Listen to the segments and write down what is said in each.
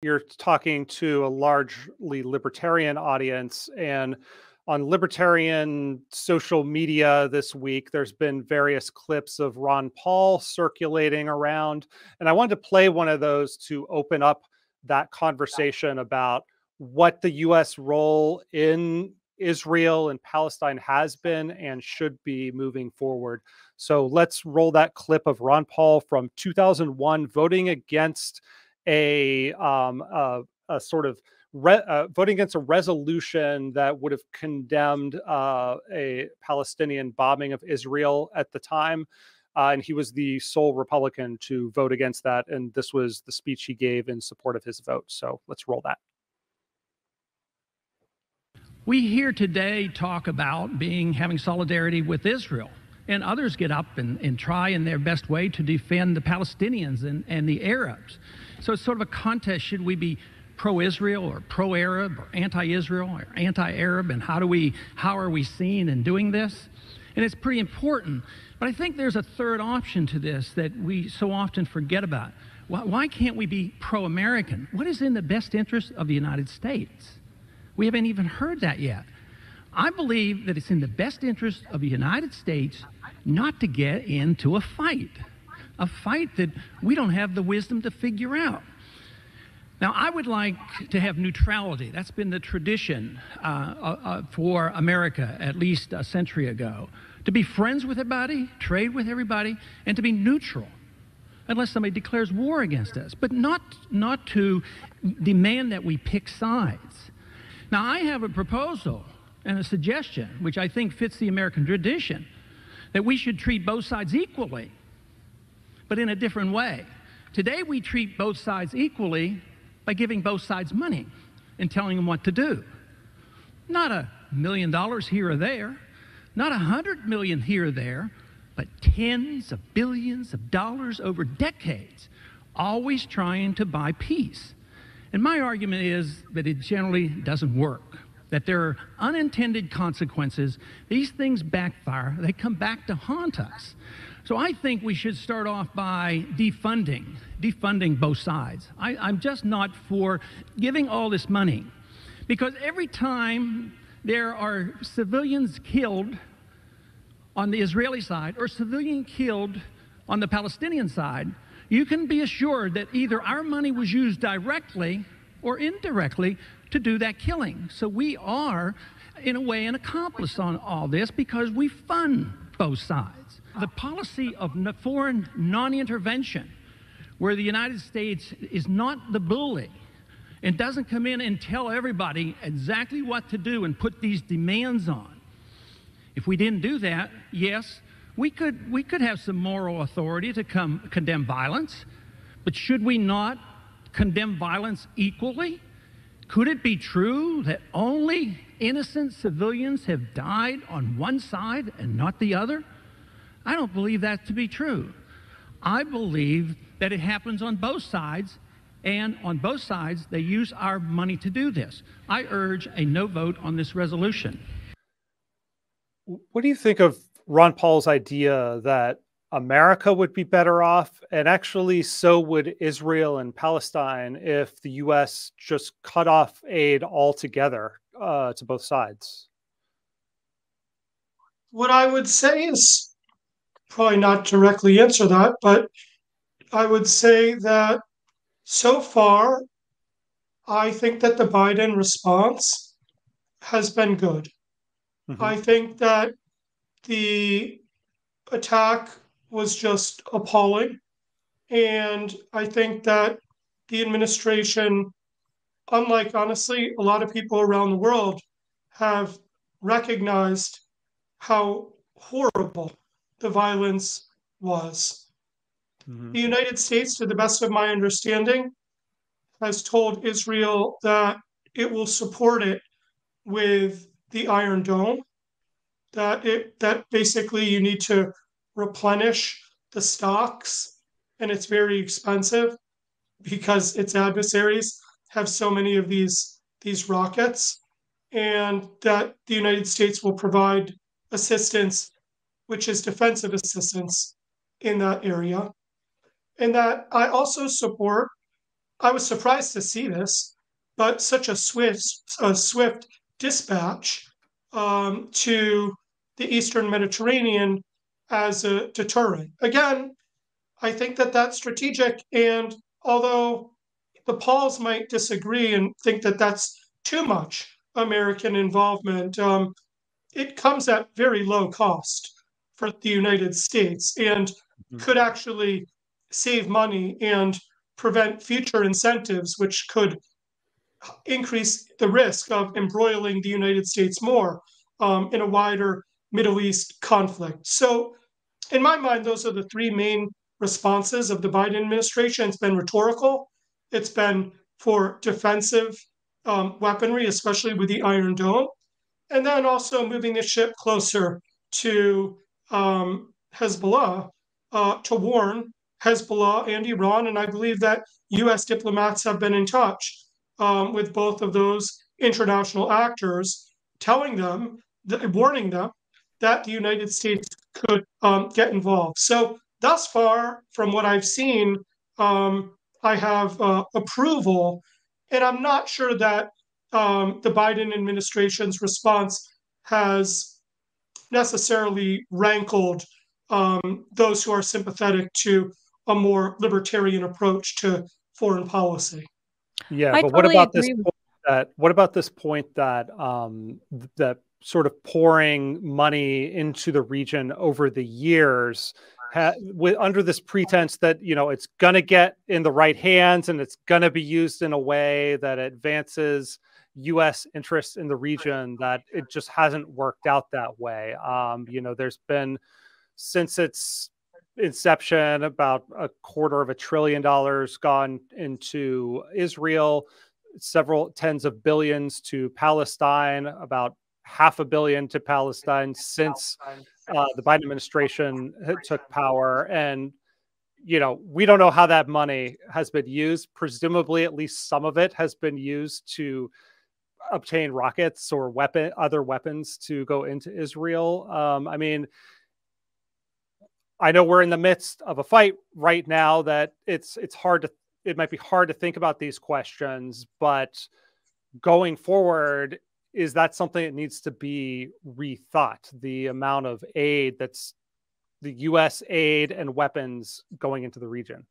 You're talking to a largely libertarian audience, and on libertarian social media this week, there's been various clips of Ron Paul circulating around. And I wanted to play one of those to open up that conversation about what the U.S. role in Israel and Palestine has been and should be moving forward. So let's roll that clip of Ron Paul from 2001 voting against voting against a resolution that would have condemned a Palestinian bombing of Israel at the time. And he was the sole Republican to vote against that. And this was the speech he gave in support of his vote. So let's roll that. We here today talk about having solidarity with Israel. And others get up and try in their best way to defend the Palestinians and the Arabs. So it's sort of a contest. Should we be pro-Israel or pro-Arab or anti-Israel or anti-Arab, and how are we seen in doing this? And it's pretty important. But I think there's a third option to this that we so often forget about. Why can't we be pro-American? What is in the best interest of the United States? We haven't even heard that yet. I believe that it's in the best interest of the United States not to get into a fight that we don't have the wisdom to figure out. Now, I would like to have neutrality. That's been the tradition for America, at least a century ago, to be friends with everybody, trade with everybody, and to be neutral, unless somebody declares war against us, but not to demand that we pick sides. Now, I have a proposal and a suggestion, which I think fits the American tradition, that we should treat both sides equally, but in a different way. Today, we treat both sides equally by giving both sides money and telling them what to do. Not $1 million here or there, not $100 million here or there, but tens of billions of dollars over decades, always trying to buy peace. And my argument is that it generally doesn't work, that there are unintended consequences. These things backfire, they come back to haunt us. So I think we should start off by defunding both sides. I'm just not for giving all this money, because every time there are civilians killed on the Israeli side or civilian killed on the Palestinian side, you can be assured that either our money was used directly or indirectly to do that killing. So we are, in a way, an accomplice on all this because we fund both sides. The policy of foreign non-intervention, where the United States is not the bully and doesn't come in and tell everybody exactly what to do and put these demands on. If we didn't do that, yes, we could have some moral authority to condemn violence, but should we not condemn violence equally? Could it be true that only innocent civilians have died on one side and not the other? I don't believe that to be true. I believe that it happens on both sides, and on both sides, they use our money to do this. I urge a no vote on this resolution. What do you think of Ron Paul's idea that America would be better off, and actually so would Israel and Palestine, if the U.S. just cut off aid altogether to both sides? What I would say is probably not directly answer that, but I would say that so far, I think that the Biden response has been good. Mm-hmm. I think that the attack was just appalling. And I think that the administration, unlike, honestly, a lot of people around the world, have recognized how horrible the violence was. Mm-hmm. The United States, to the best of my understanding, has told Israel that it will support it with the Iron Dome, that basically you need to replenish the stocks, and it's very expensive because its adversaries have so many of these rockets, and that the United States will provide assistance, which is defensive assistance in that area. And that I also support I was surprised to see this, but such a swift dispatch to the Eastern Mediterranean as a deterrent. Again, I think that that's strategic, and although the Pauls might disagree and think that that's too much American involvement, it comes at very low cost for the United States and could actually save money and prevent future incentives, which could increase the risk of embroiling the United States more in a wider Middle East conflict. So in my mind, those are the three main responses of the Biden administration. It's been rhetorical. It's been for defensive weaponry, especially with the Iron Dome, and then also moving the ship closer to Hezbollah to warn Hezbollah and Iran. And I believe that U.S. diplomats have been in touch with both of those international actors, telling them, warning them that the United States could get involved. So thus far, from what I've seen, I have approval, and I'm not sure that the Biden administration's response has necessarily rankled those who are sympathetic to a more libertarian approach to foreign policy. Yeah, but what about this point that that sort of pouring money into the region over the years under this pretense that, you know, it's going to get in the right hands and it's going to be used in a way that advances U.S. interests in the region, that it just hasn't worked out that way. You know, there's been, since its inception, about $250 billion gone into Israel, several tens of billions to Palestine, about $500 million to Palestine since the Biden administration took power. And, you know, we don't know how that money has been used. Presumably, at least some of it has been used to obtain rockets or other weapons to go into Israel. I mean, I know we're in the midst of a fight right now that it's hard to, it might be hard to think about these questions, but going forward, is that something that needs to be rethought? The amount of aid that's the U.S. aid and weapons going into the region?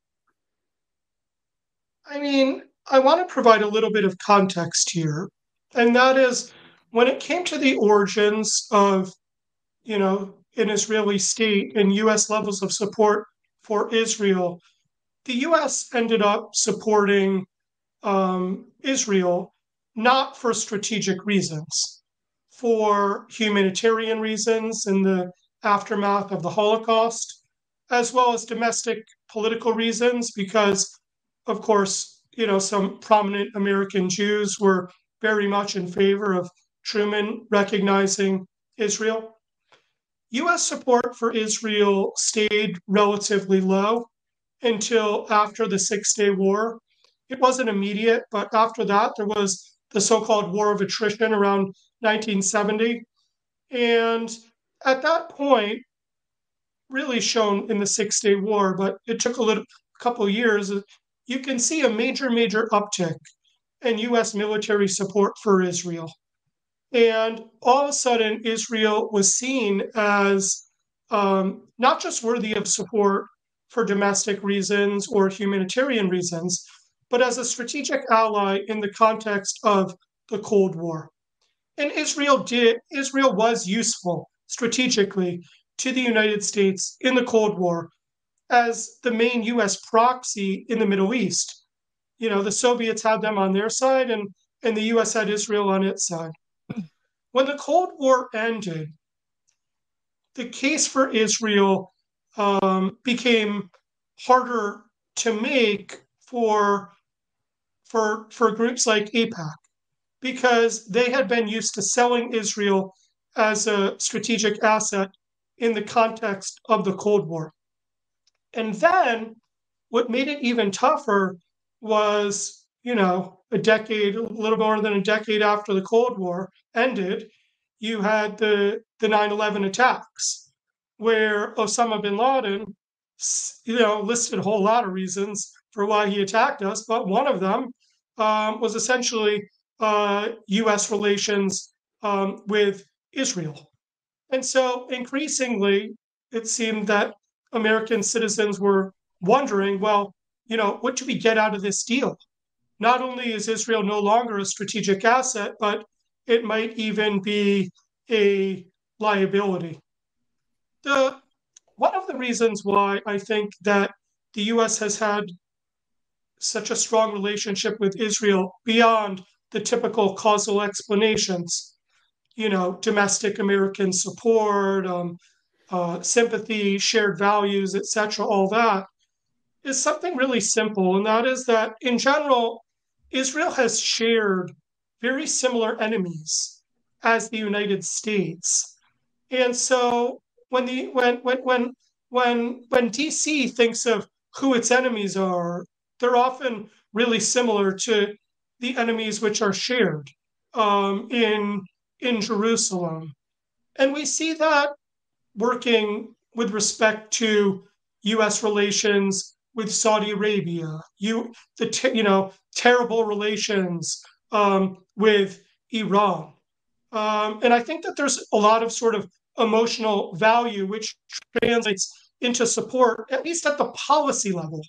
I mean, I want to provide a little bit of context here. And that is, when it came to the origins of, you know, an Israeli state and U.S. levels of support for Israel, the U.S. ended up supporting Israel not for strategic reasons, for humanitarian reasons in the aftermath of the Holocaust, as well as domestic political reasons, because, of course, you know, some prominent American Jews were very much in favor of Truman recognizing Israel. U.S. support for Israel stayed relatively low until after the Six-Day War. It wasn't immediate, but after that, there was the so-called War of Attrition around 1970. And at that point, really shown in the Six-Day War, but it took a couple years, you can see a major uptick in U.S. military support for Israel. And all of a sudden, Israel was seen as not just worthy of support for domestic reasons or humanitarian reasons, but as a strategic ally in the context of the Cold War. And Israel was useful strategically to the United States in the Cold War as the main U.S. proxy in the Middle East. You know, the Soviets had them on their side, and the U.S. had Israel on its side. When the Cold War ended, the case for Israel became harder to make for groups like AIPAC, because they had been used to selling Israel as a strategic asset in the context of the Cold War. And then what made it even tougher was, you know, a little more than a decade after the Cold War ended, you had the 9/11 attacks, where Osama bin Laden, you know, listed a whole lot of reasons for why he attacked us, but one of them was essentially U.S. relations with Israel. And so increasingly, it seemed that American citizens were wondering, well, you know, what do we get out of this deal? Not only is Israel no longer a strategic asset, but it might even be a liability. One of the reasons why I think that the U.S. has had such a strong relationship with Israel beyond the typical causal explanations, you know, domestic American support, sympathy, shared values, etc., all that, is something really simple. And that is that, in general, Israel has shared very similar enemies as the United States. And so when DC thinks of who its enemies are, they're often really similar to the enemies which are shared in Jerusalem. And we see that working with respect to U.S. relations with Saudi Arabia, terrible relations with Iran. And I think that there's a lot of sort of emotional value which translates into support, at least at the policy level,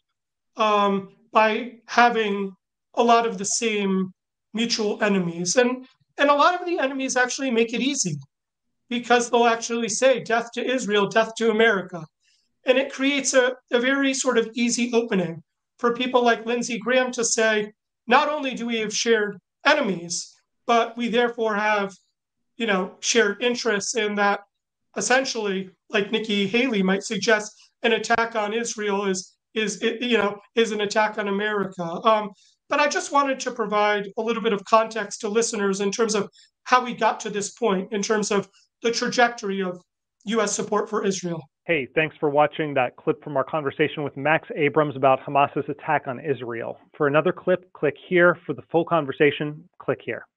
by having a lot of the same mutual enemies. And a lot of the enemies actually make it easy, because they'll actually say death to Israel, death to America. And it creates a very sort of easy opening for people like Lindsey Graham to say, not only do we have shared enemies, but we therefore have, you know, shared interests in that, essentially, like Nikki Haley might suggest, an attack on Israel is an attack on America. But I just wanted to provide a little bit of context to listeners in terms of how we got to this point, in terms of the trajectory of U.S. support for Israel. Hey, thanks for watching that clip from our conversation with Max Abrahms about Hamas's attack on Israel. For another clip, click here. For the full conversation, click here.